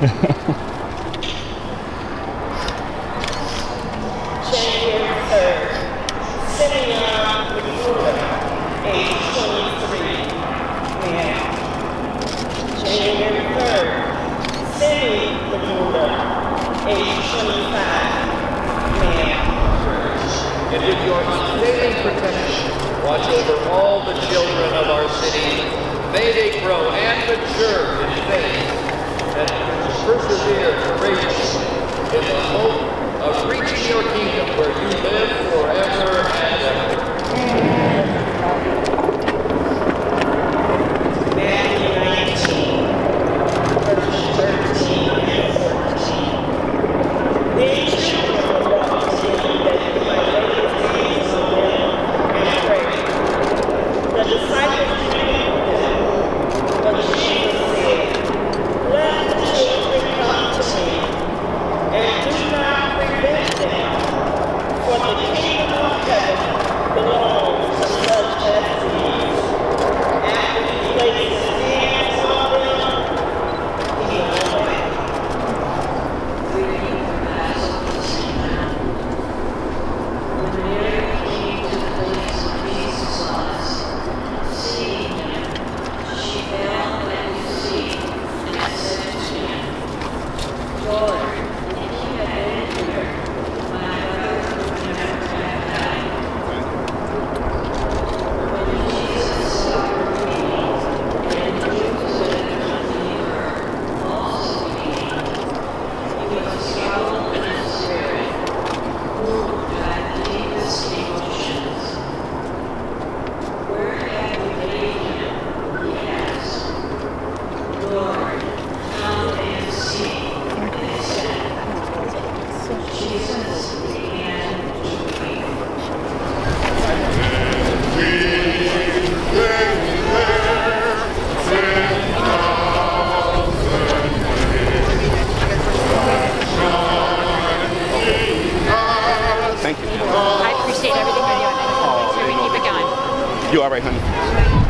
Champion third, Simeon Magula, age 23. Yeah. Champion third, Simeon Magula, age 25. Yeah. And with your unfailing protection, watch over all the children of our city. May they grow and mature in faith, and persevere courageously in the hope of reaching your kingdom where you live forever and ever. Matthew 19, verses 13 and 14. Then children will walk to him that he might lay his hands on them and pray. The disciples believed them, but Jesus said, "Let the children come to me, and do not prevent them, for the kingdom of heaven belongs to such as these." After he laid his hands on them, he went away. Reading the Gospel of St. John. When Mary came to the place where Jesus was, seeing him, she fell at his feet. Said to him, "Lord, if you had been here, my brother would never have died." When Jesus saw her weeping, and knew that it accompanied her also weeping, he was troubled in his spirit, moved by the deepest emotions. "Where have you laid him?" he asked. "Lord, come and see," they said. Jesus began to weep. Thank you. I appreciate everything you're doing. I just want to make sure we keep it going. You all right, honey?